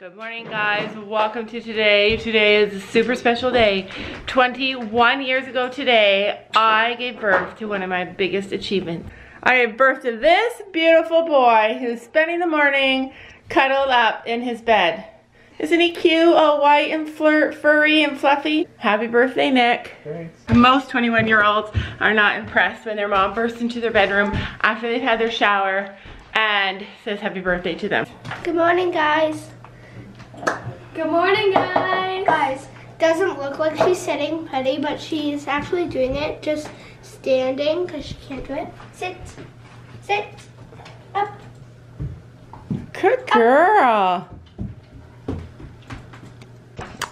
Good morning, guys. Welcome to today. Today is a super special day. 21 years ago today, I gave birth to one of my biggest achievements. I gave birth to this beautiful boy who's spending the morning cuddled up in his bed. Isn't he cute, all white and furry and fluffy? Happy birthday, Nick. Thanks. Most 21-year-olds are not impressed when their mom bursts into their bedroom after they've had their shower and says happy birthday to them. Good morning, guys. Good morning, guys. Guys, doesn't look like she's sitting pretty, but she is actually doing it, just standing because she can't do it. Sit, sit, up. Good girl. Up.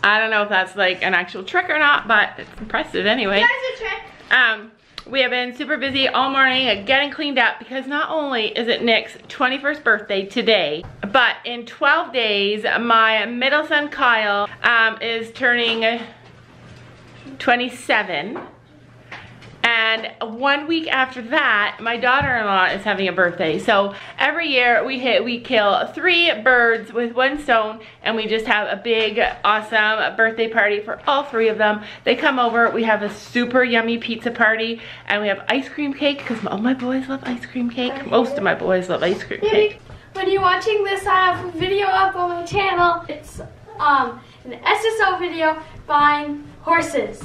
I don't know if that's like an actual trick or not, but it's impressive anyway. That's a trick. We have been super busy all morning getting cleaned up because not only is it Nick's 21st birthday today, but in 12 days, my middle son Kyle is turning 27. And 1 week after that, my daughter-in-law is having a birthday. So every year we kill three birds with one stone, and we just have a big, awesome birthday party for all three of them. They come over, we have a super yummy pizza party, and we have ice cream cake, because all my boys love ice cream cake. Most of my boys love ice cream cake. When you're watching this, I have a video up on my channel. It's an SSO video buying horses.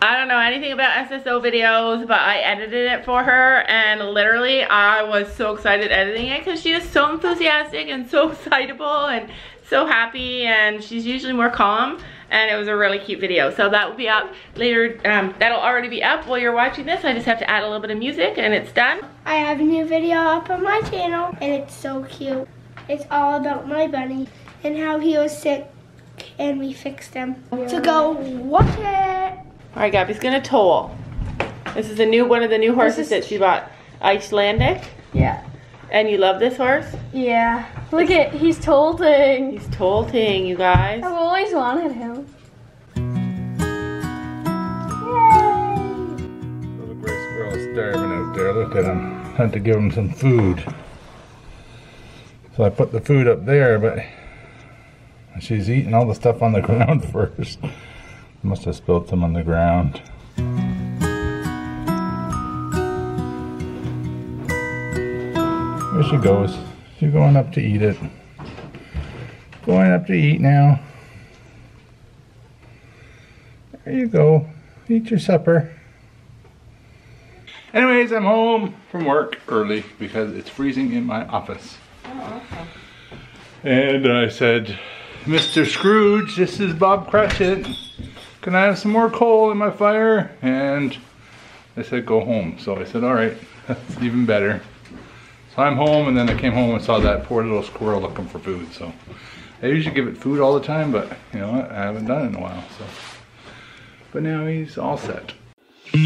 I don't know anything about SSO videos, but I edited it for her, and literally I was so excited editing it because she is so enthusiastic and so excitable and so happy, and she's usually more calm, and it was a really cute video. So that will be up later. That'll already be up while you're watching this. I just have to add a little bit of music and it's done. I have a new video up on my channel and it's so cute. It's all about my bunny and how he was sick and we fixed him. So go watch it. Alright, Gabby's gonna toll. This is one of the new horses that she bought. Icelandic? Yeah. And you love this horse? Yeah. Look at, he's tolting. He's tolting, you guys. I've always wanted him. Yay! Little gray squirrel's starving out there. Look at him. I had to give him some food. So I put the food up there, but she's eating all the stuff on the ground first. Must have spilled them on the ground. There she goes. She's going up to eat it. Going up to eat now. There you go. Eat your supper. Anyways, I'm home from work early because it's freezing in my office. Oh, okay. And I said, Mr. Scrooge, this is Bob Cratchit. Can I have some more coal in my fire? And they said, go home. So I said, all right, that's even better. So I'm home, and then I came home and saw that poor little squirrel looking for food. So I usually give it food all the time, but you know what? I haven't done it in a while. So, but now he's all set. We're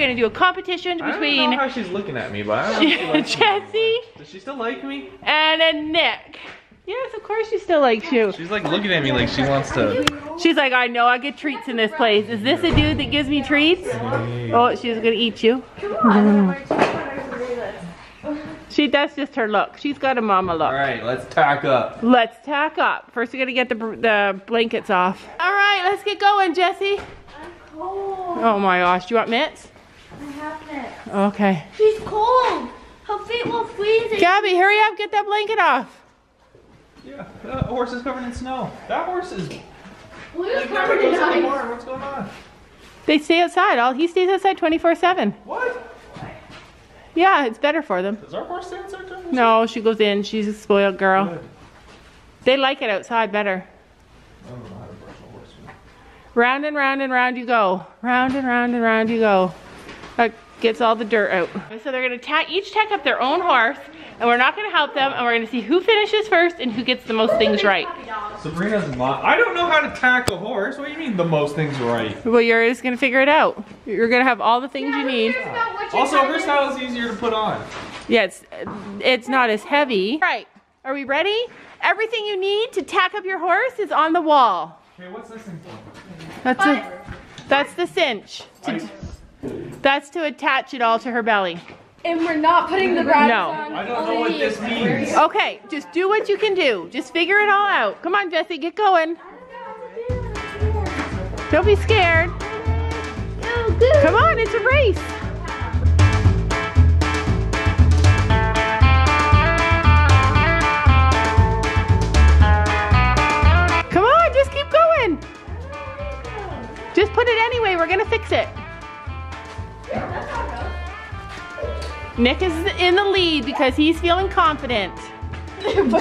gonna do a competition between. I don't know how she's looking at me, but I don't like Jessie. Does she still like me? And then Nick. Yes, of course she still likes you. She's like looking at me like she wants to. She's like, I know I get treats in this place. Is this a dude that gives me treats? Oh, she's gonna eat you. That's just her look. She's got a mama look. All right, let's tack up. Let's tack up. First we gotta get the blankets off. All right, let's get going, Jessie. I'm cold. Oh my gosh, do you want mitts? I have mitts. Okay. She's cold. Her feet will freeze. Gabby, hurry up, get that blanket off. Yeah, that horse is covered in snow. That horse is covered in ice. What's going on? They stay outside. He stays outside 24/7. What? Yeah, it's better for them. Does our horse stay outside 24/7? No, she goes in. She's a spoiled girl. Good. They like it outside better. I don't know how to brush a horse. Round and round and round you go. Round and round and round you go. That gets all the dirt out. So they're gonna each tack up their own horse. And we're not going to help them, and we're going to see who finishes first and who gets the most things right. Sabrina's mom. I don't know how to tack a horse. What do you mean the most things right? Well, you're just going to figure it out. You're going to have all the things you need. Also, her saddle is easier to put on. Yeah, it's not as heavy. All right, are we ready? Everything you need to tack up your horse is on the wall. Okay, what's this thing for? That's the cinch. That's to attach it all to her belly. And we're not putting the wraps on. I don't know what this means. Okay, just do what you can do. Just figure it all out. Come on, Jesse, get going. Don't be scared. Come on, it's a race. Come on, just keep going. Just put it anyway, we're gonna fix it. Nick is in the lead because he's feeling confident.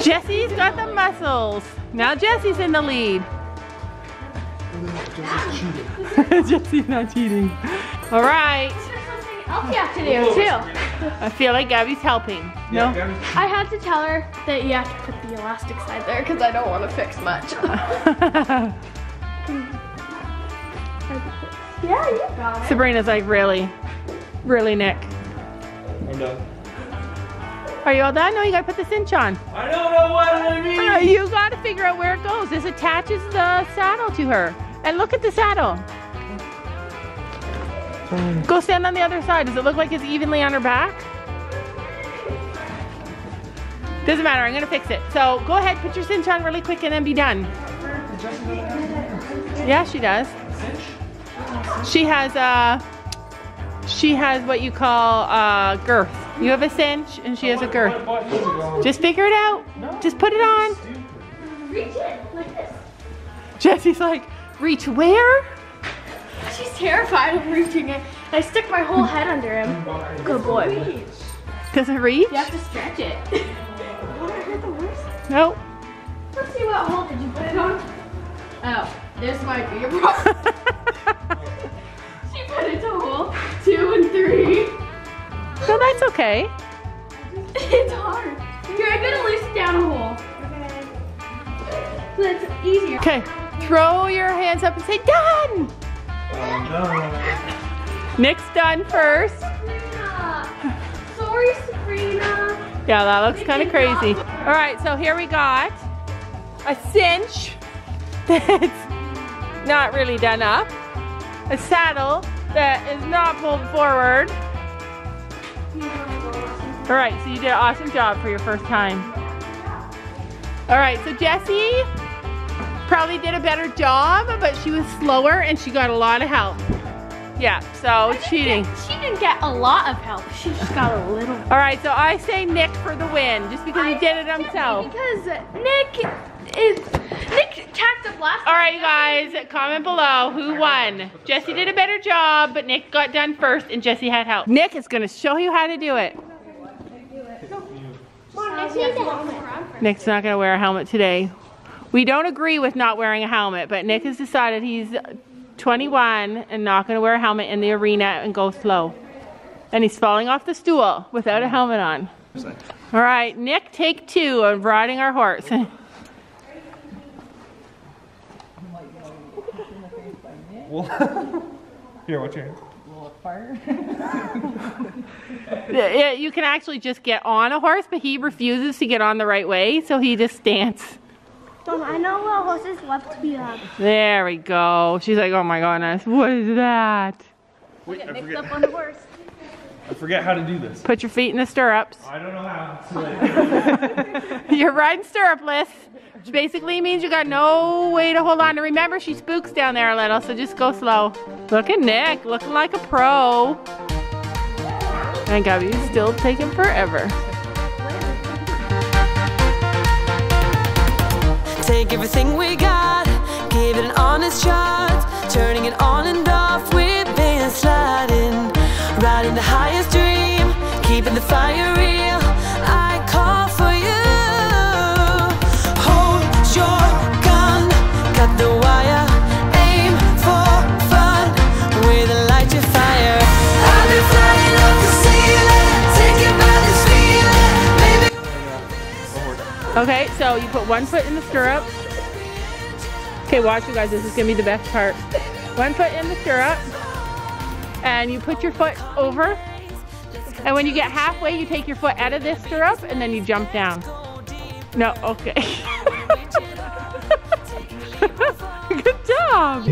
Jesse's got the muscles. Now Jesse's in the lead. Jesse's not cheating. All right. There's something else you have to do too. I feel like Gabby's helping. No? I had to tell her that you have to put the elastic side there because I don't want to fix much. Yeah, you got it. Sabrina's like, really? Really, Nick? I'm done. Are you all done? No, you gotta put the cinch on. I don't know what I mean. You gotta figure out where it goes. This attaches the saddle to her. And look at the saddle. Go stand on the other side. Does it look like it's evenly on her back? Doesn't matter, I'm gonna fix it. So go ahead, put your cinch on really quick and then be done. Yeah, she does. She has what you call girth. You have a cinch and she has a girth. Just figure it out. Just put it on. Reach it like this. Jesse's like, reach where? She's terrified of reaching it. I stick my whole head under him. Good boy. Does it reach? You have to stretch it. Nope. Let's see what hole did you put it on. Oh, this might be a problem. She put it to hole 2 and 3. No, that's okay. It's hard. Here, I'm gonna loosen down a hole. Okay. That's easier. Okay, throw your hands up and say done. Oh, no. Nick's done first. Sorry, Sabrina. Yeah, that looks kind of crazy. All right, so here we got a cinch that's not really done up. A saddle that is not pulled forward. All right, so you did an awesome job for your first time. All right, so Jessie probably did a better job, but she was slower and she got a lot of help. Yeah, so cheating. She didn't get a lot of help. She just got a little. All right, so I say Nick for the win, just because he did it himself. Because Nick tacked up last time. All right, guys, comment below who won. Jessie did a better job, but Nick got done first, and Jessie had help. Nick is going to show you how to do it. Nick's not going to wear a helmet today. We don't agree with not wearing a helmet, but Nick has decided he's 21 and not going to wear a helmet in the arena and go slow. And he's falling off the stool without a helmet on. All right, Nick, take 2 of riding our horse. Here, watch your hand. Yeah, you can actually just get on a horse, but he refuses to get on the right way, so he just stands. Mom, I know where horses love to be on. There we go. She's like, oh my goodness, what is that? Wait, I mixed up on the horse. I forget how to do this. Put your feet in the stirrups. I don't know how. You're riding stirrupless. Which basically means you got no way to hold on to. Remember, she spooks down there a little, so just go slow. Look at Nick, looking like a pro. And Gabby's still taking forever. Take everything we got, give it an honest shot, turning it on and off, we've been sliding, riding the highest dream, keeping the fire real. I call for you. The wire, aim for fun, with a light you fire. I've been flying up the ceiling, taking by this feeling, baby. Okay, so you put one foot in the stirrup. Okay, watch you guys, this is gonna be the best part. One foot in the stirrup, and you put your foot over, and when you get halfway, you take your foot out of this stirrup, and then you jump down. No, okay. Good job!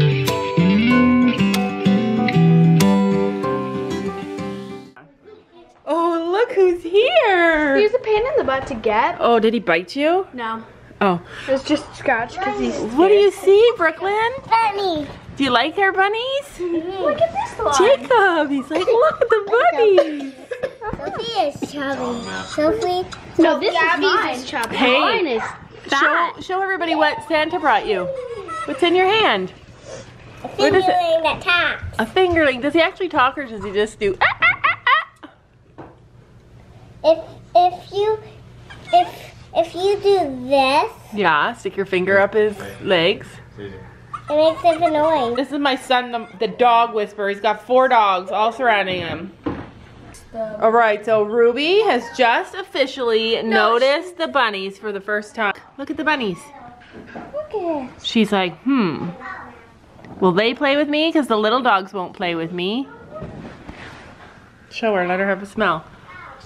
Oh, who's here. He's a pain in the butt to get. Oh, did he bite you? No. Oh. It was just scratch because he's scared. What do you see, Brooklyn? Bunny. Do you like her bunnies? Mm-hmm. Look at this one. Jacob, he's like, look at the bunnies. Sophie is chubby. Sophie. No, this is chubby. Hey, mine is fat. Show everybody what Santa brought you. What's in your hand? A fingerling that talks. A fingerling. Does he actually talk or does he just do? Ah, ah, ah, ah? If you do this. Yeah, stick your finger up his legs. It makes a bit noise. This is my son, the dog whisperer. He's got 4 dogs all surrounding him. All right, so Ruby has just officially noticed the bunnies for the first time. Look at the bunnies. Look at it. She's like, will they play with me? Because the little dogs won't play with me. Show her, let her have a smell.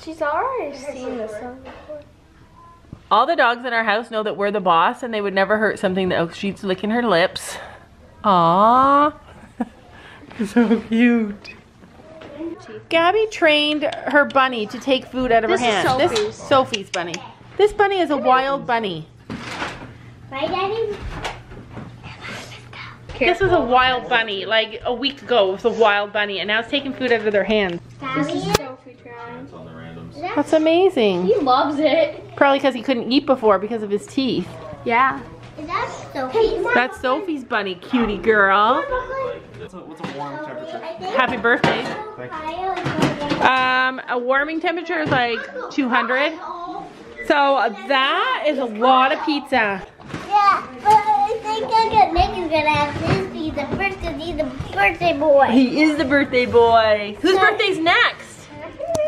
She's already seen this one before. All the dogs in our house know that we're the boss and they would never hurt something that she's licking her lips. Aww. So cute. Gabby trained her bunny to take food out of her hand. This is Sophie's bunny. This bunny is a wild bunny. My daddy. This is a wild bunny. Like a week ago, it was a wild bunny and now it's taking food out of their hands. This is Sophie trying. That's amazing. He loves it. Probably because he couldn't eat before because of his teeth. Yeah. Is that Sophie's? That's Sophie's bunny, cutie girl. What's a warm temperature? Happy birthday. Thanks. A warming temperature is like 200. So that is a lot of pizza. Yeah, but I think Nick's gonna have his pizza first because he's the birthday boy. He is the birthday boy. Whose birthday's next?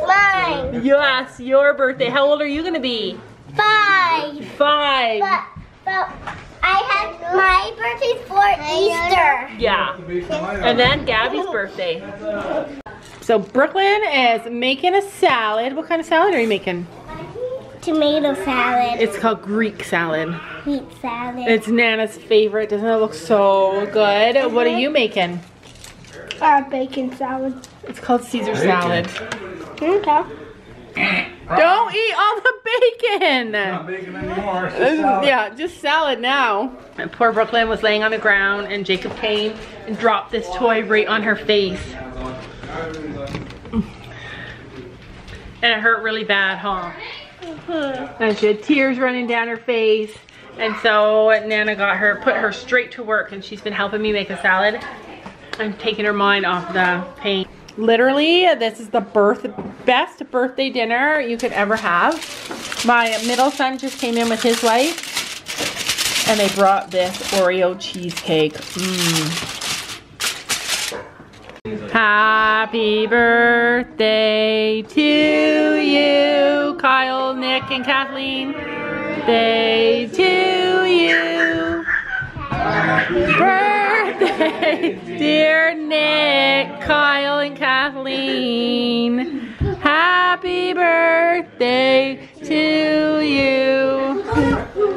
Mine. Yes, your birthday. How old are you gonna be? 5. 5. But I have my birthday for Easter. Yeah. And then Gabby's birthday. So Brooklyn is making a salad. What kind of salad are you making? Tomato salad. It's called Greek salad. Greek salad. It's Nana's favorite. Doesn't it look so good? Mm-hmm. What are you making? Bacon salad. It's called Caesar salad. Okay. Don't eat all the bacon. It's not bacon anymore. Yeah, just salad now. And poor Brooklyn was laying on the ground and Jacob came and dropped this toy right on her face. And it hurt really bad, huh? And she had tears running down her face. And so Nana put her straight to work and she's been helping me make a salad. I'm taking her mind off the pain. Literally, this is the best birthday dinner you could ever have. My middle son just came in with his wife and they brought this Oreo cheesecake. Happy birthday to you, Kyle, Nick, and Kathleen. Day to you. Birthday, dear Nick, Kyle, and Kathleen. Happy birthday to you.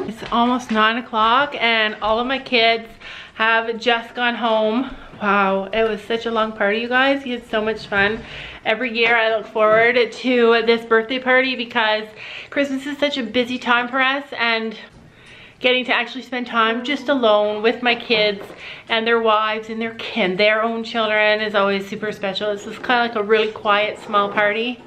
It's almost 9 o'clock and all of my kids have just gone home. Wow, it was such a long party, you guys. We had so much fun. Every year I look forward to this birthday party because Christmas is such a busy time for us and getting to actually spend time just alone with my kids and their wives and their own children is always super special. This is kind of like a really quiet, small party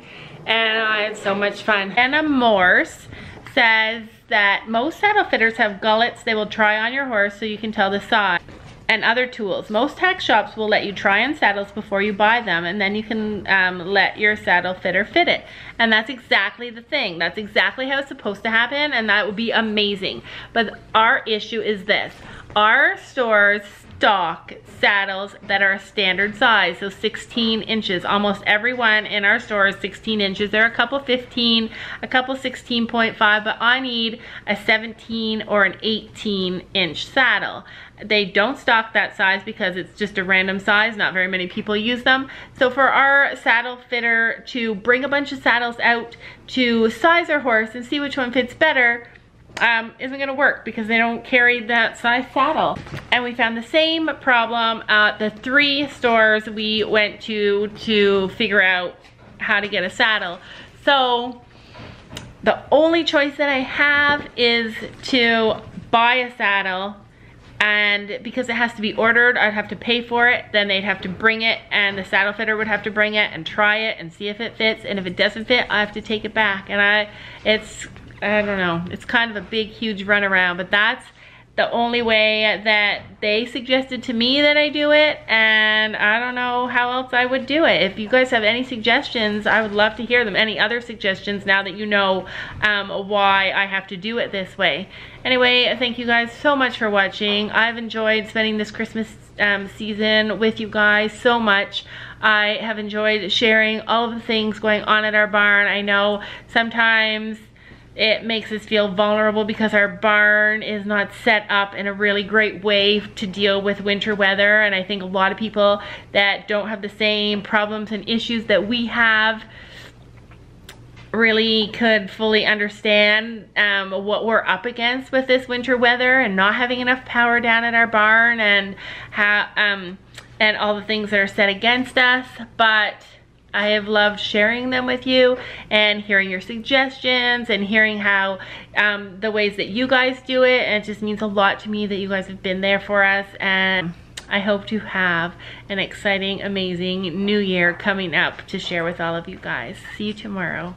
and I had so much fun. Anna Morse says that most saddle fitters have gullets they will try on your horse so you can tell the size and other tools. Most hack shops will let you try on saddles before you buy them and then you can let your saddle fitter fit it. And that's exactly the thing. That's exactly how it's supposed to happen and that would be amazing. But our issue is this. Our stores stock saddles that are standard size, so 16 inches. Almost everyone in our store is 16 inches. There are a couple 15, a couple 16.5, but I need a 17 or an 18 inch saddle. They don't stock that size because it's just a random size. Not very many people use them. So for our saddle fitter to bring a bunch of saddles out to size our horse and see which one fits better, isn't gonna work because they don't carry that size saddle. And we found the same problem at the 3 stores we went to figure out how to get a saddle. So the only choice that I have is to buy a saddle, and because it has to be ordered, I'd have to pay for it, then they'd have to bring it, and the saddle fitter would have to bring it and try it and see if it fits, and if it doesn't fit, I have to take it back. And I don't know, it's kind of a big, huge runaround, but that's the only way that they suggested to me that I do it, and I don't know how else I would do it. If you guys have any suggestions, I would love to hear them. Any other suggestions now that you know why I have to do it this way. Anyway, thank you guys so much for watching. I've enjoyed spending this Christmas season with you guys so much. I have enjoyed sharing all of the things going on at our barn. I know sometimes it makes us feel vulnerable because our barn is not set up in a really great way to deal with winter weather, and I think a lot of people that don't have the same problems and issues that we have really could fully understand what we're up against with this winter weather and not having enough power down at our barn, and how and all the things that are set against us. But I have loved sharing them with you and hearing your suggestions and hearing how the ways that you guys do it, and it just means a lot to me that you guys have been there for us. And I hope to have an exciting, amazing new year coming up to share with all of you guys. See you tomorrow.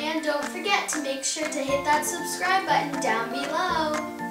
And don't forget to make sure to hit that subscribe button down below.